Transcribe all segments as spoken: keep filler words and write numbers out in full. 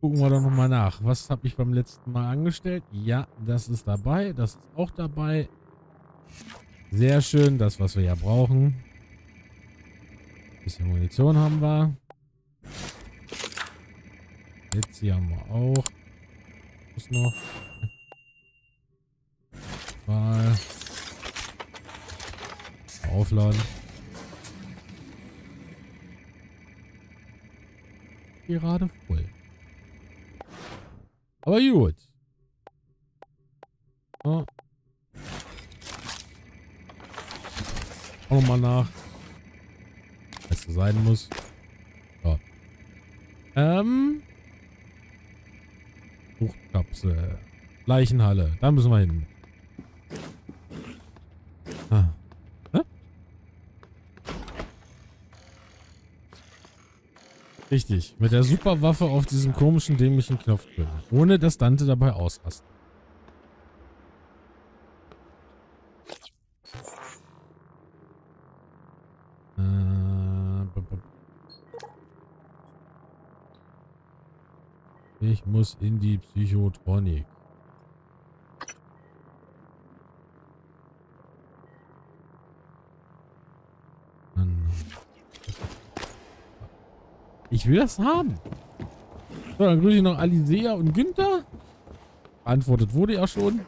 Gucken wir doch nochmal nach. Was habe ich beim letzten Mal angestellt? Ja, das ist dabei. Das ist auch dabei. Sehr schön. Das, was wir ja brauchen. Ein bisschen Munition haben wir. Jetzt hier haben wir auch. Muss noch. Mal. Aufladen. Gerade voll. Aber gut. Ja. Auch nochmal nach. Was es sein muss. Ja. Ähm. Wohnkapsel. Leichenhalle. Da müssen wir hin. Ah. Hä? Richtig. Mit der Superwaffe auf diesem komischen, dämlichen Knopf drücken. Ohne dass Dante dabei ausrastet. Ich muss in die Psychotronik. Ich will das haben. So, dann grüße ich noch Alisea und Günther. Beantwortet wurde ja schon.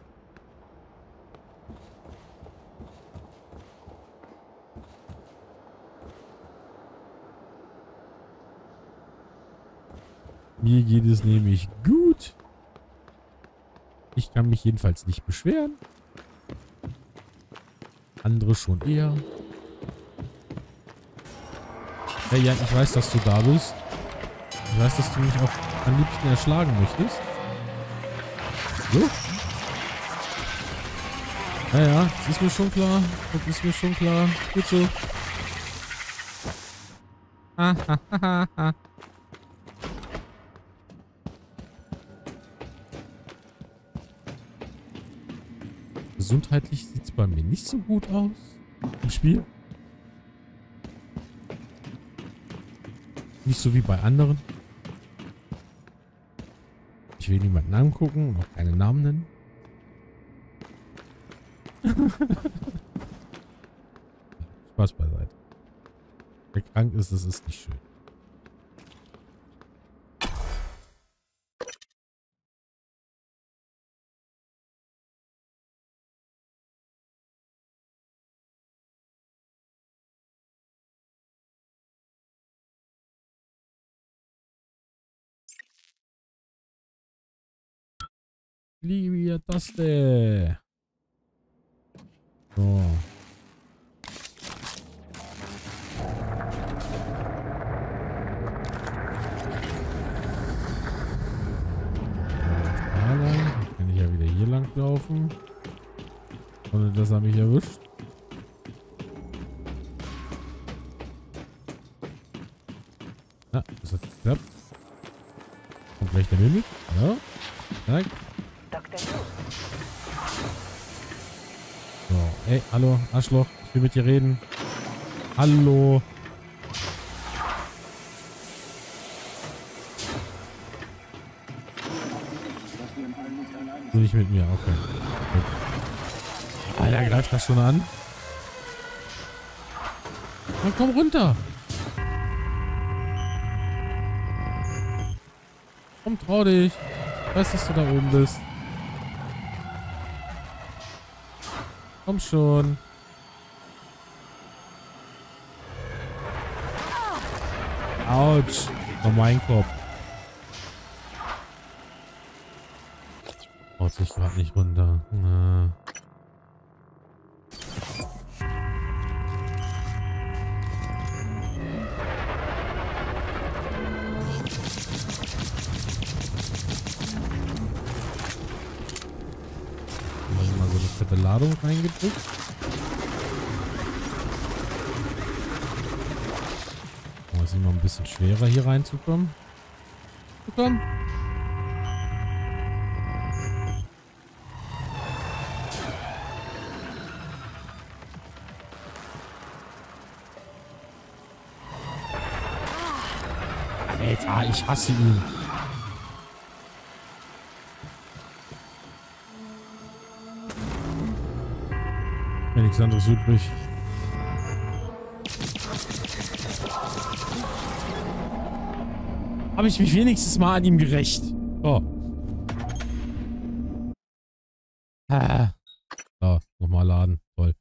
Mir geht es nämlich gut. Ich kann mich jedenfalls nicht beschweren. Andere schon eher. Hey Jan, ich weiß, dass du da bist. Ich weiß, dass du mich auch am liebsten erschlagen möchtest. So. Naja, das ist mir schon klar. Das ist mir schon klar. Gut so. Ha, ha, ha, ha. Gesundheitlich sieht es bei mir nicht so gut aus im Spiel. Nicht so wie bei anderen. Ich will niemanden angucken und auch keine Namen nennen. Spaß beiseite. Wer krank ist, das ist nicht schön. Livia Taste. So. Dann kann ich ja wieder hier lang laufen. Ohne dass er mich erwischt. Na, das hat geklappt. Kommt gleich der Mimic. Ja. Danke. So, ey, hallo, Arschloch, ich will mit dir reden. Hallo. Nicht mit mir, okay. Okay. Alter, greift das schon an? Na, komm runter. Komm, trau dich. Ich weiß, dass du da oben bist. Komm schon. Autsch. Oh, mein Kopf. Haut sich gerade nicht runter. Na. Ladung reingedrückt. Oh, ist immer ein bisschen schwerer hier reinzukommen. Komm. Alter, ich hasse ihn. Alexandre Südrich. Habe ich mich wenigstens mal an ihm gerecht. Oh. Ah. Ah, nochmal laden. Toll.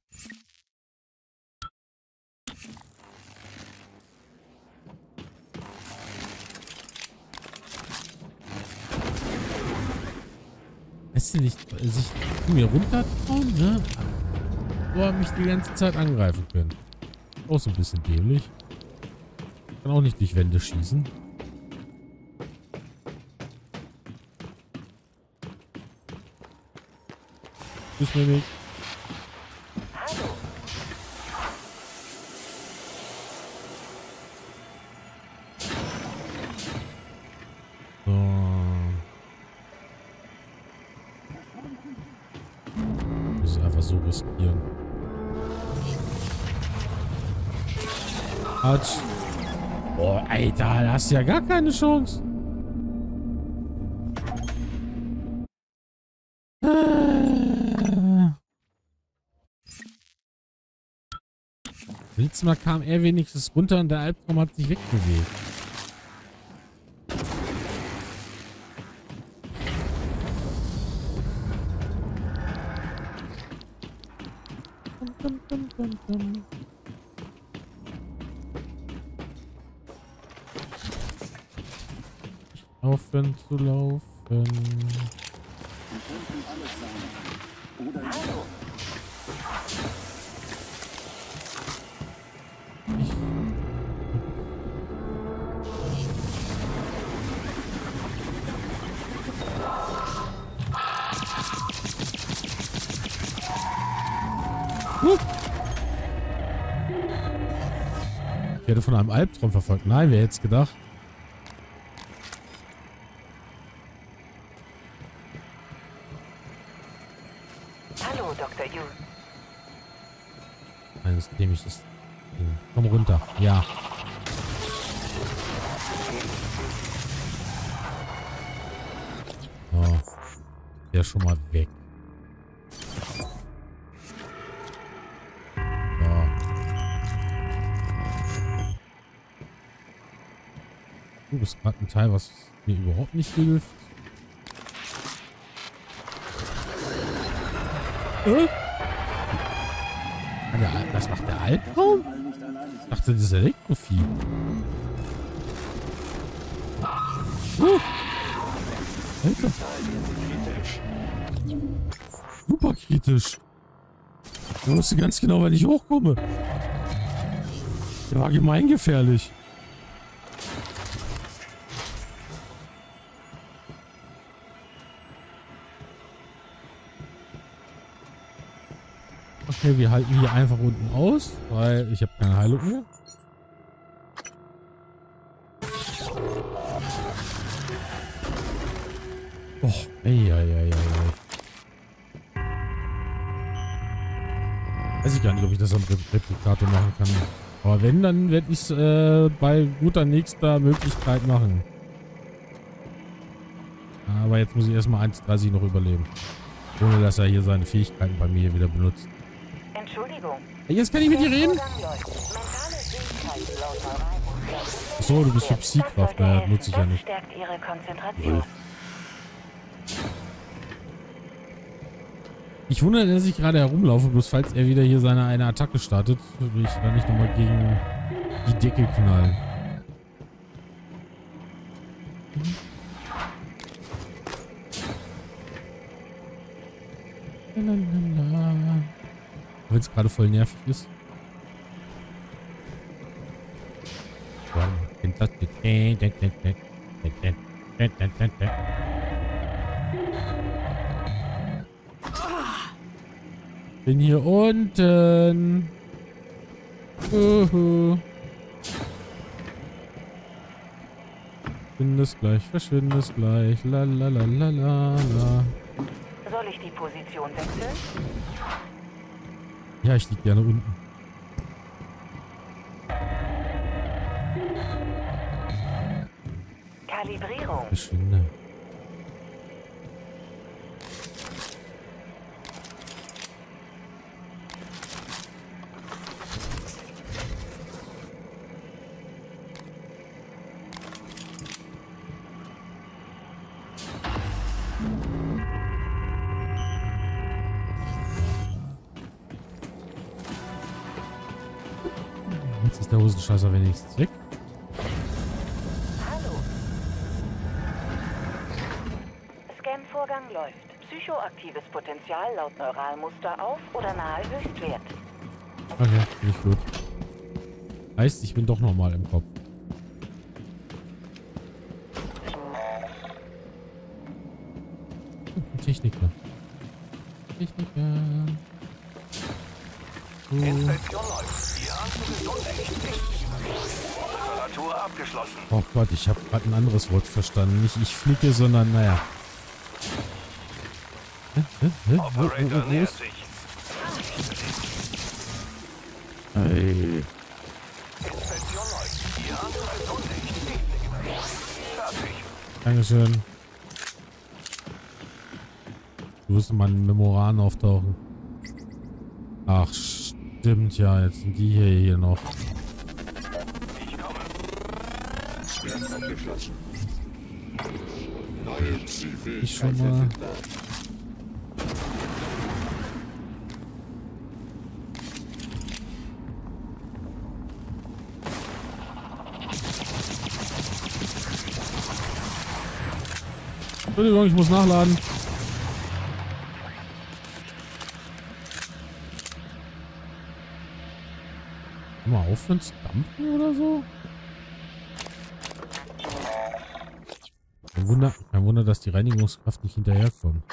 Lässt sie nicht sich zu mir runtertrauen, ne? Wo er mich die ganze Zeit angreifen können. Auch so ein bisschen dämlich. Kann auch nicht durch Wände schießen. Tschüss, Mimic. Boah, Alter, da hast du ja gar keine Chance. Ah. Letztes Mal kam er wenigstens runter und der Albtraum hat sich wegbewegt. Dum, dum, dum, dum, dum. Aufhören zu laufen. Wir könnten alles sein. Oder ich werde von einem Albtraum verfolgt. Nein, wer hätte es gedacht? Nehme ich das Ding. Komm runter. Ja. Oh. Der ist schon mal weg. Oh. Du bist gerade ein Teil, was mir überhaupt nicht hilft. Äh? Was macht der Albtraum? Ich dachte, das ist Elektrofie. Uh. Alter. Super kritisch. Da wusste ganz genau, wenn ich hochkomme. Der war gemeingefährlich. Okay, wir halten hier einfach unten aus, weil ich habe keine Heilung mehr. Och, ey, ey, ey, ey. Weiß ich gar nicht, ob ich das am Replikator machen kann. Aber wenn, dann werde ich es äh, bei guter nächster Möglichkeit machen. Aber jetzt muss ich erstmal eins Komma dreißig noch überleben. Ohne, dass er hier seine Fähigkeiten bei mir wieder benutzt. Entschuldigung. Jetzt kann ich mit dir reden. Achso, du bist für Psy-Kraft. Naja, nutze ich ja nicht. Ich wundere, dass ich gerade herumlaufe, bloß falls er wieder hier seine eine Attacke startet, will ich dann nicht nochmal gegen die Decke knallen. Wenn es gerade voll nervig ist. Bin hier unten. Uhu. Verschwindest gleich, verschwindest gleich. La la la la la la. Soll ich die Position wechseln? Ja, ich lieg gerne unten. Kalibrierung. Verschwinde. der Hosenscheißer wenigstens weg. Hallo. Scan-Vorgang läuft. Psychoaktives Potenzial laut Neuralmuster auf oder nahe Höchstwert. Okay, nicht gut. Heißt, ich bin doch nochmal im Kopf. Techniker. Techniker. Uh. Inspektion läuft. Die Angst ist unecht. Operatur abgeschlossen. Oh Gott, ich habe gerade ein anderes Wort verstanden. Nicht ich fliege, sondern naja. Hä? Hä? Hä? Operator nähert sich. Hey. Inspektion läuft. Die Angst ist unecht. Fertig. Dankeschön. Du wirst mal in Memoran auftauchen. Ach, stimmt ja. Jetzt sind die hier, hier noch. Ich komme. Schmerz angeschlossen. Neue Psyche. Ich schon mal. Entschuldigung, ich muss nachladen. Mal aufhören zu dampfen oder so? Kein Wunder, kein Wunder, dass die Reinigungskraft nicht hinterherkommt.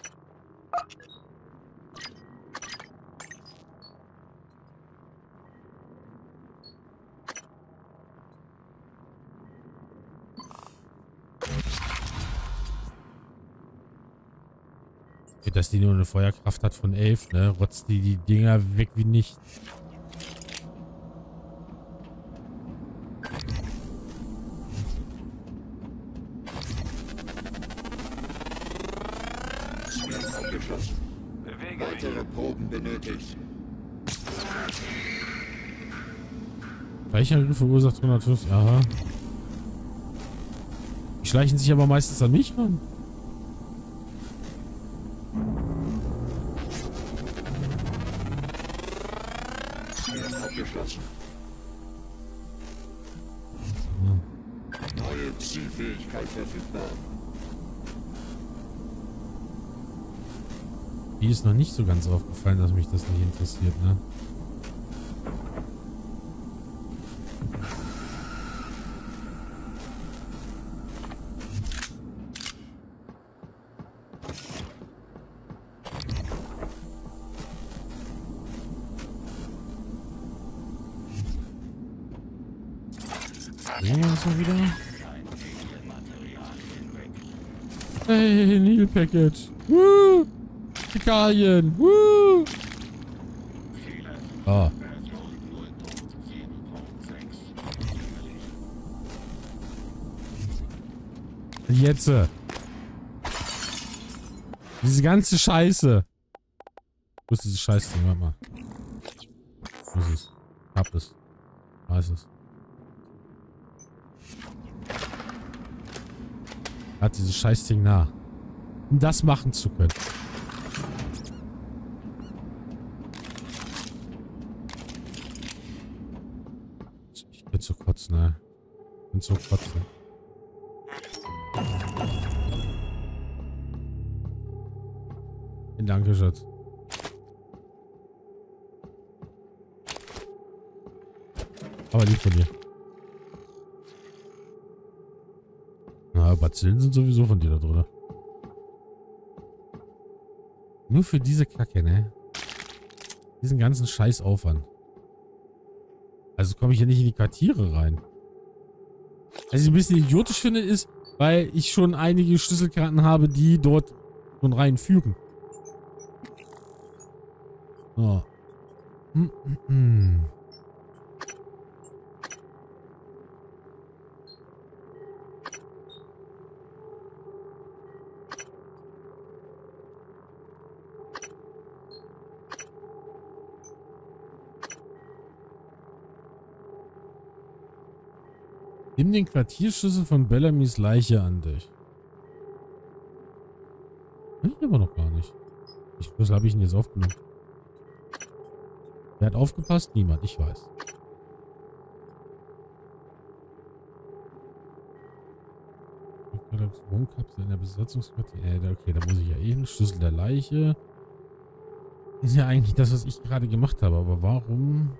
Okay, dass die nur eine Feuerkraft hat von elf, ne? Rotzt die die Dinger weg wie nichts. Weichern verursacht hundertfünfzig. Aha. Die schleichen sich aber meistens an mich ran. Neue Psy-Fähigkeit verfügbar. Die ist noch nicht so ganz aufgefallen, dass mich das nicht interessiert, ne? Wieder. Hey, Needle Package. Woo! Italien. Woo! Ah. Jetzt. Diese ganze Scheiße. Wo ist diese Scheiße? Warte mal. Wo ist es? Hab es. Da ist es. Hat dieses Scheißding nah. Um das machen zu können. Ich bin so kurz, ne? Ich bin so kurz, ne? Vielen Dank, Schatz. Aber lieb von dir. Bazillen sind sowieso von dir da drüber. Nur für diese Kacke, ne? Diesen ganzen Scheißaufwand. Also komme ich ja nicht in die Quartiere rein. Was ich ein bisschen idiotisch finde, ist, weil ich schon einige Schlüsselkarten habe, die dort schon reinfügen. So. Hm, hm, hm. Nimm den Quartierschlüssel von Bellamys Leiche an dich. Kann ich aber noch gar nicht. Ich, was habe ich denn jetzt aufgenommen? Wer hat aufgepasst? Niemand, ich weiß. Wohnkapsel in der Besatzungskarte. Äh, okay, da muss ich ja eh hin. Schlüssel der Leiche. Ist ja eigentlich das, was ich gerade gemacht habe. Aber warum?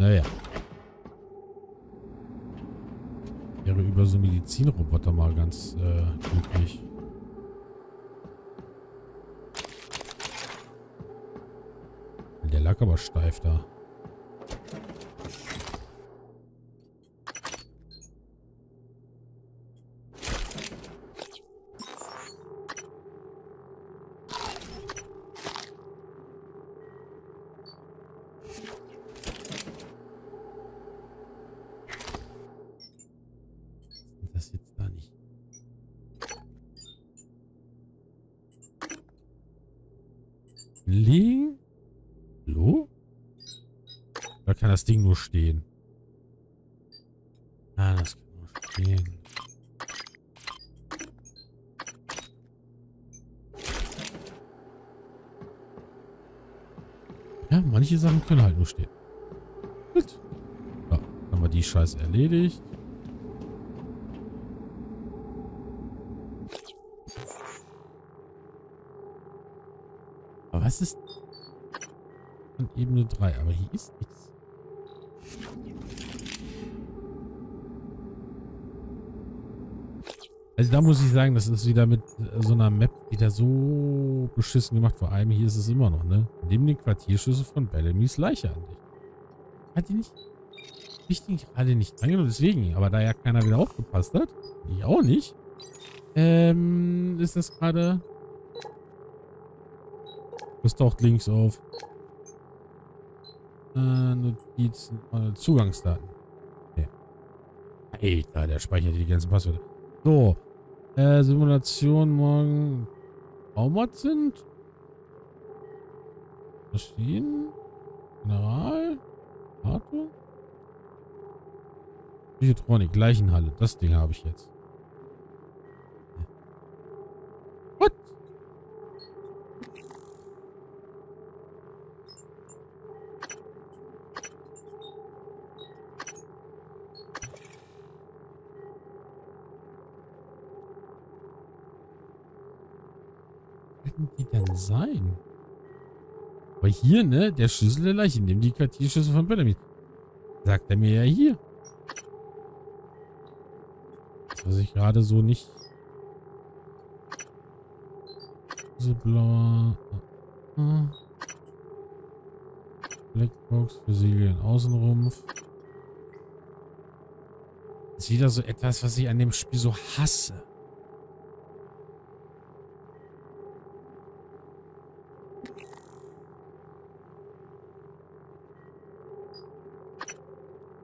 Naja. Wäre über so einen Medizinroboter mal ganz äh, glücklich. Der lag aber steif da. Liegen? Hallo? Da kann das Ding nur stehen. Ah, das kann nur stehen. Ja, manche Sachen können halt nur stehen. Gut. Ja, haben wir die Scheiße erledigt. Was ist an Ebene drei? Aber hier ist nichts. Also da muss ich sagen, das ist wieder mit so einer Map wieder so beschissen gemacht. Vor allem hier ist es immer noch, ne? Nimm den Quartierschlüssel von Bellamy's Leiche an dich. Hat die nicht? Ich denke, alle nicht angenommen, deswegen. Aber da ja keiner wieder aufgepasst hat, ich auch nicht, ähm, ist das gerade... Das taucht links auf. Äh, Notizen, äh, Zugangsdaten. Okay. Alter, der speichert die ganzen Passwörter. So. Äh, Simulation morgen. Baumat sind. Maschinen. General. Auto. Psychotronik. Leichenhalle. Das Ding habe ich jetzt. Die denn sein? Aber hier, ne? Der Schlüssel der Leiche. Nimm die Quartierschlüssel von Bellamy. Sagt er mir ja hier. Das, was ich gerade so nicht... So blau... Blackbox, versiegeln, Außenrumpf. Das ist wieder so etwas, was ich an dem Spiel so hasse.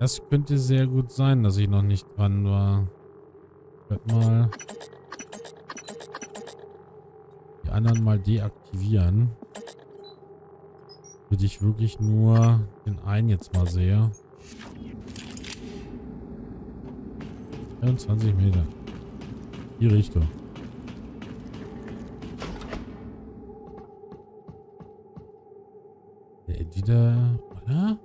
Das könnte sehr gut sein, dass ich noch nicht dran war. Ich werde mal die anderen mal deaktivieren. Damit ich wirklich nur den einen jetzt mal sehe. einundzwanzig Meter. Die Richtung. Ja, entweder... Oder?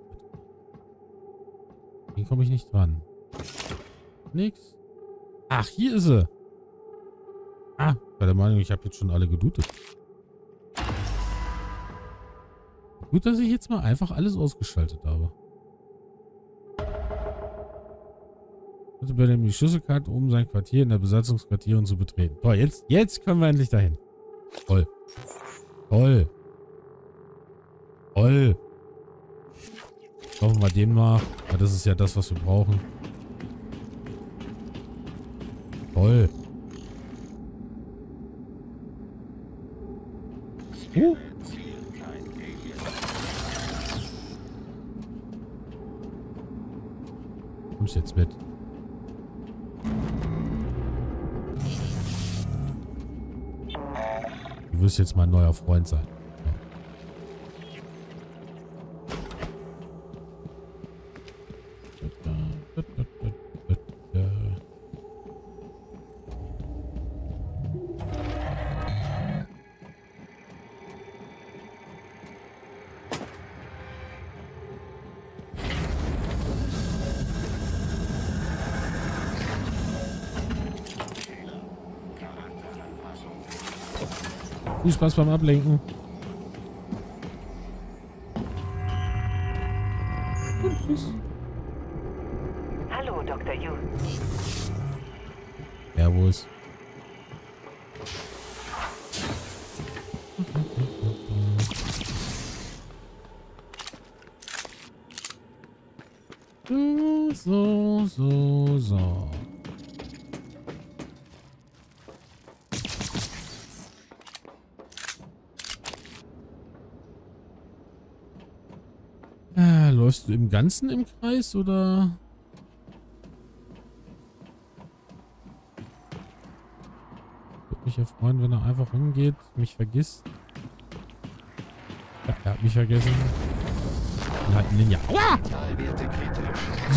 Komme ich nicht dran. Nix. Ach, hier ist sie. Ah, bei der Meinung, ich habe jetzt schon alle gedutet. Gut, dass ich jetzt mal einfach alles ausgeschaltet habe. Also bei dem die Schlüsselkarte, um sein Quartier in der Besatzungsquartierung zu betreten. Toll, jetzt, jetzt können wir endlich dahin. Toll. Toll. Toll. Kaufen wir den mal. Ja, das ist ja das, was wir brauchen. Toll. Uh. Kommst jetzt mit. Du wirst jetzt mein neuer Freund sein. Ja. Viel Spaß beim Ablenken. Und tschüss. Hallo, Doktor Jung. Ja, wo ist? So, so, so. Äh, läufst du im Ganzen im Kreis oder? Würde mich ja freuen, wenn er einfach rumgeht, mich vergisst. Ja, er hat mich vergessen. Ninja. Aua!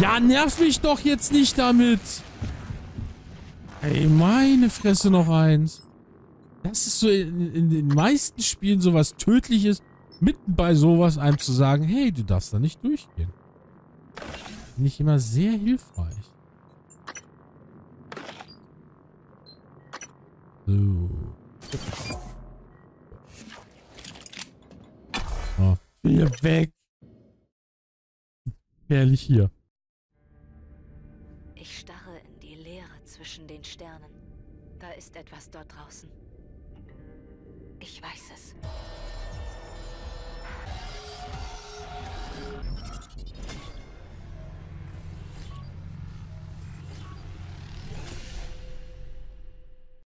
Ja, nerv mich doch jetzt nicht damit! Ey, meine Fresse, noch eins. Das ist so in, in den meisten Spielen sowas Tödliches, mitten bei sowas einem zu sagen, hey, du darfst da nicht durchgehen. Finde ich immer sehr hilfreich. So. Oh, hier weg! Ehrlich hier. Ich starre in die Leere zwischen den Sternen. Da ist etwas dort draußen. Ich weiß es.